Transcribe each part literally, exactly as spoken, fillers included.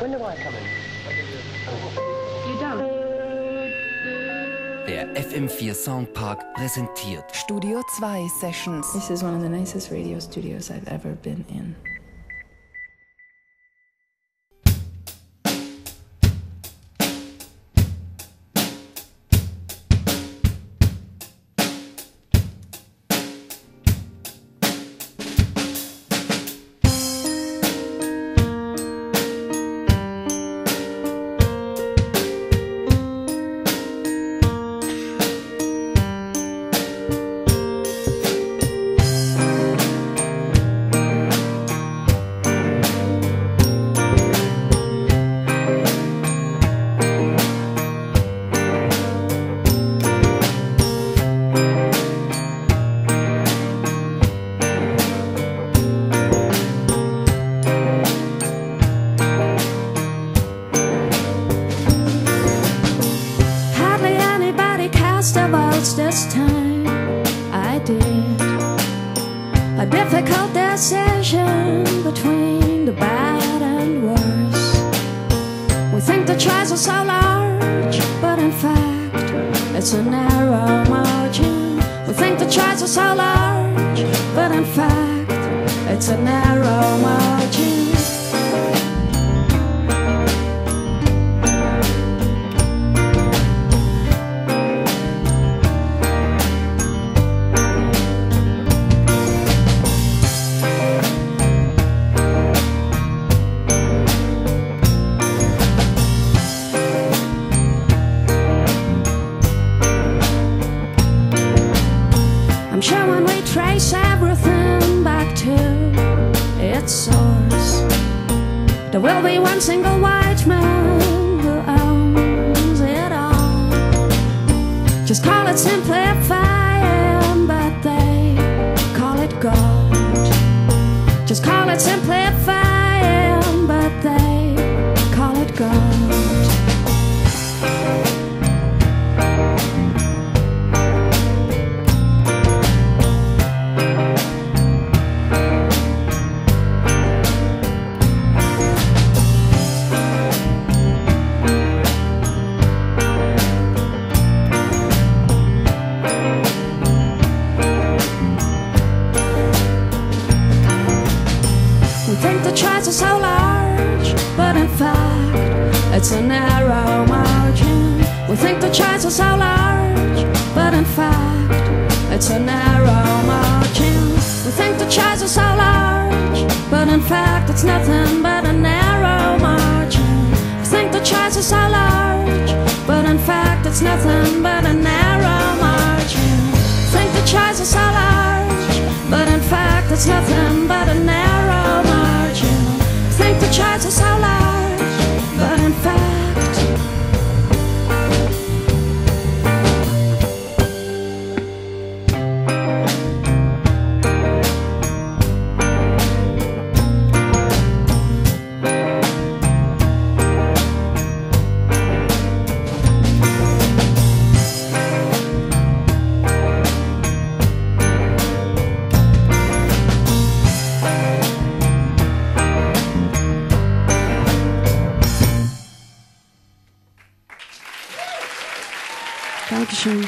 When do I come in? You don't. Der F M four Soundpark präsentiert Studio two Sessions. This is one of the nicest radio studios I've ever been in. This time I did a difficult decision between the bad and worse. We think the choice is so large, but in fact it's a narrow margin. We think the choice is so large, but in fact it's a narrow margin. I'm sure when we trace everything back to its source, there will be one single white man who owns it all. Just call it simplifying, but they call it gold. Just call it simplifying, but they call it gold. Choice is so large, but in fact it's a narrow margin. We think the choice is so large, but in fact it's a narrow margin. We think the choice is so large, but in fact it's nothing but a narrow margin. We think the choice is so large, but in fact it's nothing but a narrow margin. We think the choice is so large, but in fact it's nothing but a narrow margin. Think the choice is so large, but in fact Dankeschön.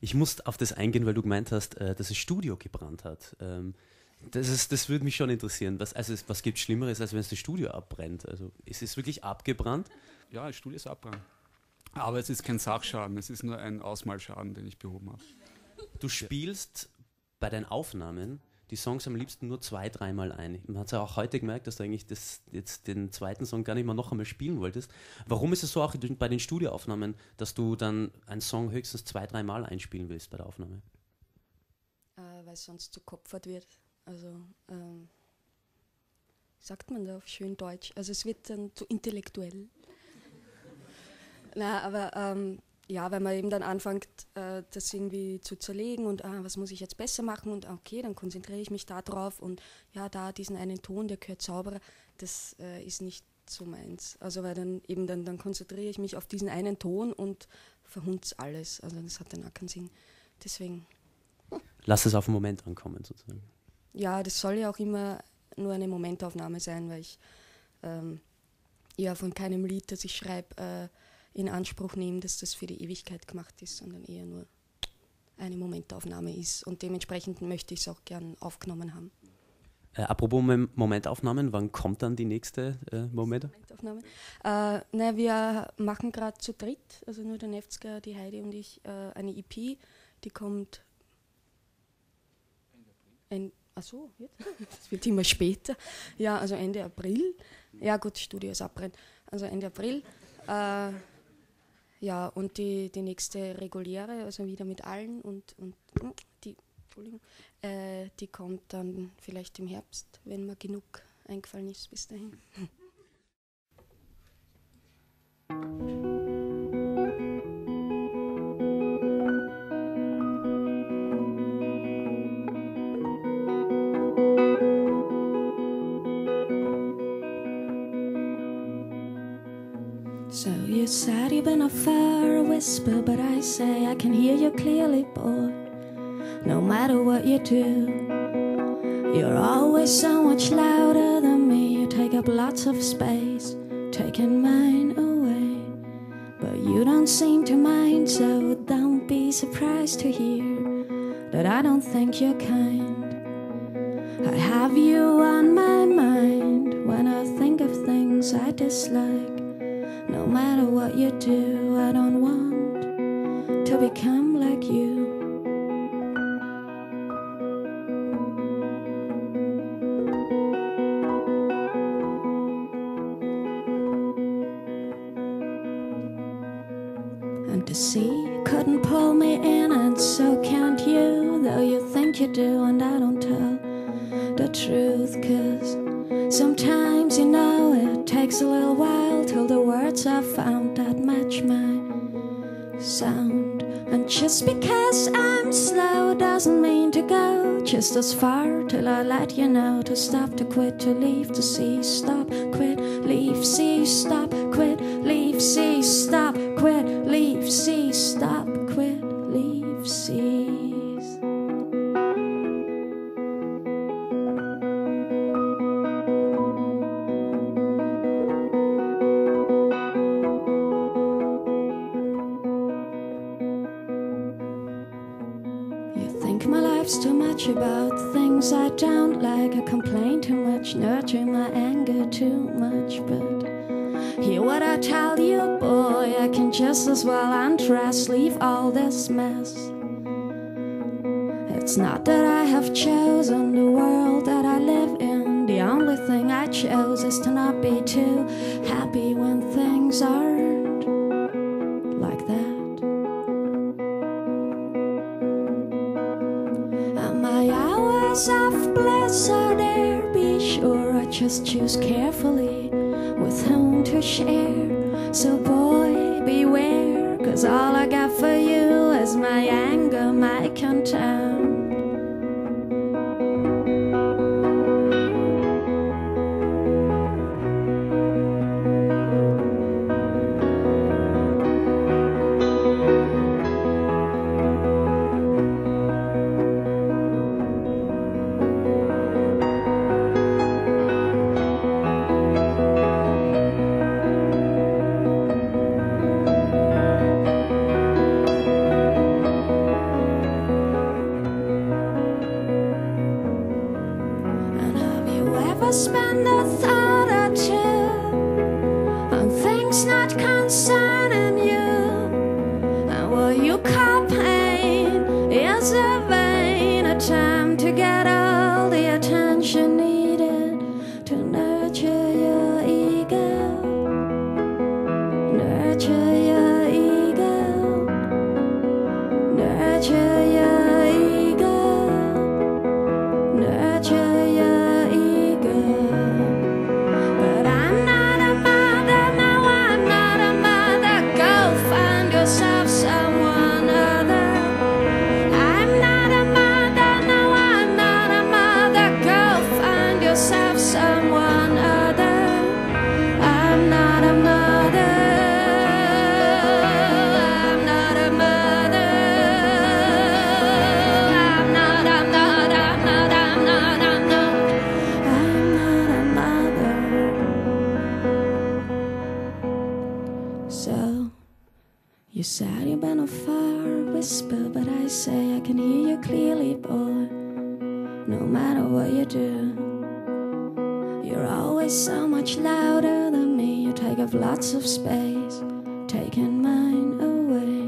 Ich muss auf das eingehen, weil du gemeint hast, dass das Studio gebrannt hat. Das, ist, das würde mich schon interessieren. Was, also, was gibt es Schlimmeres, als wenn das Studio abbrennt? Also, ist es wirklich abgebrannt? Ja, das Studio ist abbrannt. Aber es ist kein Sachschaden, es ist nur ein Ausmalschaden, den ich behoben habe. Du spielst bei deinen Aufnahmen die Songs am liebsten nur zwei, dreimal ein. Man hat es ja auch heute gemerkt, dass du eigentlich das, jetzt den zweiten Song gar nicht mehr noch einmal spielen wolltest. Warum ist es so auch bei den Studioaufnahmen, dass du dann einen Song höchstens zwei, dreimal einspielen willst bei der Aufnahme? Äh, Weil es sonst zu kopfert wird. Also, ähm, sagt man da auf schön Deutsch. Also es wird dann zu intellektuell. Na, aber ähm, ja, wenn man eben dann anfängt, äh, das irgendwie zu zerlegen und ah, was muss ich jetzt besser machen und okay, dann konzentriere ich mich da drauf und ja, da diesen einen Ton, der gehört sauberer, das äh, ist nicht so meins. Also weil dann eben dann, dann konzentriere ich mich auf diesen einen Ton und verhunzt alles. Also das hat dann auch keinen Sinn. Deswegen. Hm. Lass es auf den Moment ankommen sozusagen. Ja, das soll ja auch immer nur eine Momentaufnahme sein, weil ich ähm, ja von keinem Lied, das ich schreibe, äh, in Anspruch nehme, dass das für die Ewigkeit gemacht ist, sondern eher nur eine Momentaufnahme ist. Und dementsprechend möchte ich es auch gern aufgenommen haben. Äh, apropos Momentaufnahmen, wann kommt dann die nächste äh, Moment? Momentaufnahme? Äh, nein, wir machen gerade zu dritt, also nur der Nefzger, die Heidi und ich, äh, eine E P, die kommt Ende April. Ach so, jetzt? Das wird immer später. Ja, also Ende April. Ja gut, Studio ist abbrennt. Also Ende April. Äh, ja, und die, die nächste reguläre, also wieder mit allen und, und die... Entschuldigung, äh, die kommt dann vielleicht im Herbst, wenn mir genug eingefallen ist bis dahin. So you said you've been a far whisper, but I say I can hear you clearly, boy. No matter what you do, you're always so much louder than me. You take up lots of space, taking mine away. But you don't seem to mind, so don't be surprised to hear that I don't think you're kind. I have you on my mind when I think of things I dislike. No matter what you do, I don't want to become like you. The sea couldn't pull me in, and so can't you. Though you think you do, and I don't tell the truth, 'cause sometimes you know it takes a little while till the words I've found that match my sound. And just because I'm slow doesn't mean to go just as far till I let you know. To stop, to quit, to leave, to see, stop, quit, leave, see, stop, quit, leave, see, stop, quit, leave, see, stop, quit, leave, see. You think my life's too much about things I don't like. I complain too much, nurture my anger too much, but hear what I tell you, boy. I can just as well undress, leave all this mess. It's not that I have chosen the world that I live in. The only thing I chose is to not be too happy when things aren't like that. And my hours of bliss are there, be sure. I just choose carefully with whom to share. So boy, beware, 'cause all I got for you is my anger, my contempt. Spend a thought or two on things not concerning you, and what you call pain is a vain attempt to get all the attention needed to nurture your ego, nurture your ego, nurture your ego, nurture. Someone other. I So you said you've been a fire whisper, but I say I can hear you clearly, boy. No matter what you do, you're always so much louder than me. You take up lots of space, taking mine away.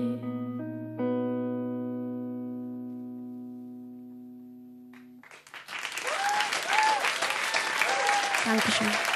Dankeschön.